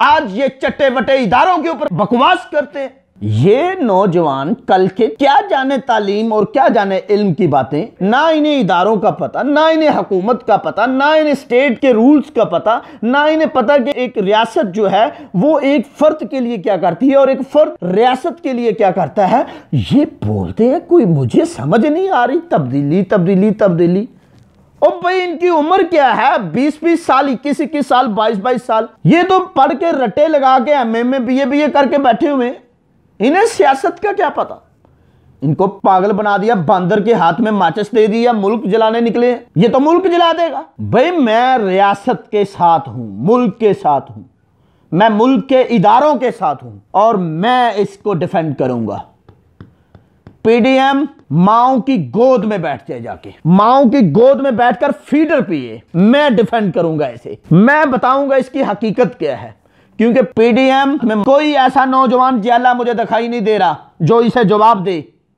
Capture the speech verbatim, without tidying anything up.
आज ये चट्टे बटे इदारों के ऊपर बकवास करते हैं। ये नौजवान कल के क्या जाने तालीम और क्या जाने इल्म की बातें, ना इन्हें इदारों का पता, ना इन्हें हुकूमत का पता, ना इन्हें स्टेट के रूल्स का पता, ना इन्हें पता कि एक रियासत जो है वो एक फर्द के लिए क्या करती है और एक फर्द रियासत के लिए क्या करता है। ये बोलते हैं कोई मुझे समझ नहीं आ रही, तब्दीली तब्दीली तब्दीली। ओ भाई इनकी उम्र क्या है, बीस बीस साल, इक्कीस इक्कीस साल, बाईस बाईस साल। ये तो पढ़ के रटे लगा के एम ए में बी ए बी ए करके बैठे हुए, इन्हें सियासत का क्या पता। इनको पागल बना दिया, बंदर के हाथ में माचिस दे दिया, मुल्क जलाने निकले, ये तो मुल्क जला देगा। भाई मैं रियासत के साथ हूं, मुल्क के साथ हूं, मैं मुल्क के इदारों के साथ हूं और मैं इसको डिफेंड करूंगा। पीडीएम माओ की गोद में बैठते जाके, माओ की गोद में बैठकर फीडर पिए, मैं डिफेंड करूंगा इसे, मैं बताऊंगा इसकी हकीकत क्या है। क्योंकि पीडीएम में कोई ऐसा नौजवान जियाला मुझे दिखाई नहीं दे रहा जो इसे जवाब दे।